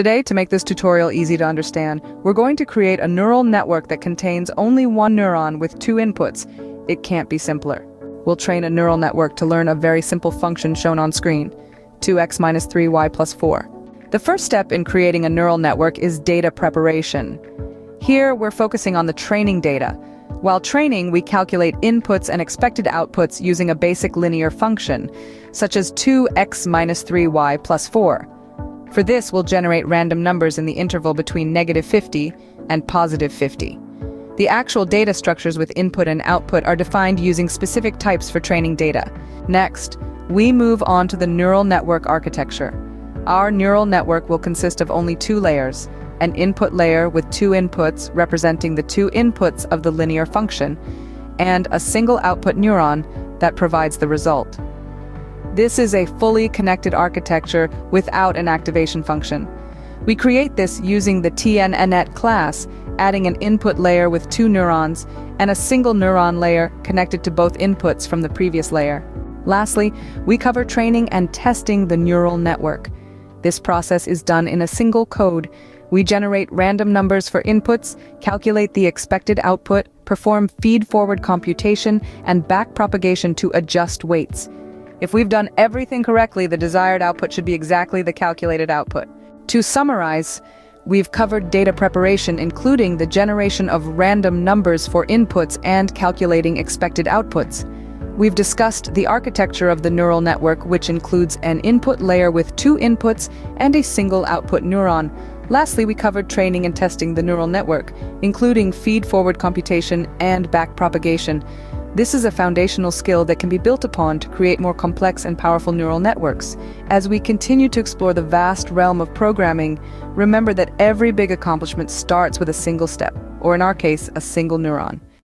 Today, to make this tutorial easy to understand, we're going to create a neural network that contains only one neuron with two inputs. It can't be simpler. We'll train a neural network to learn a very simple function shown on screen, 2x minus 3y plus 4. The first step in creating a neural network is data preparation. Here, we're focusing on the training data. While training, we calculate inputs and expected outputs using a basic linear function, such as 2x minus 3y plus 4. For this, we'll generate random numbers in the interval between -50 and +50. The actual data structures with input and output are defined using specific types for training data. Next, we move on to the neural network architecture. Our neural network will consist of only two layers, an input layer with two inputs representing the two inputs of the linear function, and a single output neuron that provides the result. This is a fully connected architecture without an activation function. We create this using the TNNet class, adding an input layer with two neurons and a single neuron layer connected to both inputs from the previous layer. Lastly, we cover training and testing the neural network. This process is done in a single code. We generate random numbers for inputs, calculate the expected output, perform feed-forward computation, and backpropagation to adjust weights. If we've done everything correctly, the desired output should be exactly the calculated output. To summarize, we've covered data preparation, including the generation of random numbers for inputs and calculating expected outputs. We've discussed the architecture of the neural network, which includes an input layer with two inputs and a single output neuron. Lastly, we covered training and testing the neural network, including feed-forward computation and backpropagation. This is a foundational skill that can be built upon to create more complex and powerful neural networks. As we continue to explore the vast realm of programming, remember that every big accomplishment starts with a single step, or in our case, a single neuron.